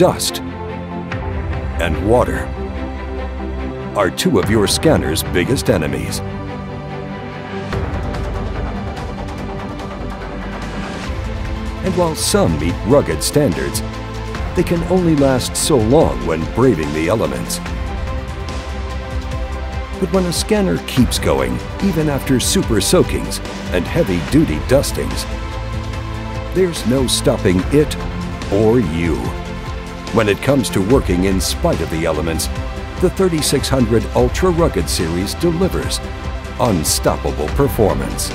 Dust and water are two of your scanner's biggest enemies. And while some meet rugged standards, they can only last so long when braving the elements. But when a scanner keeps going, even after super soakings and heavy-duty dustings, there's no stopping it or you. When it comes to working in spite of the elements, the 3600 Ultra Rugged series delivers unstoppable performance.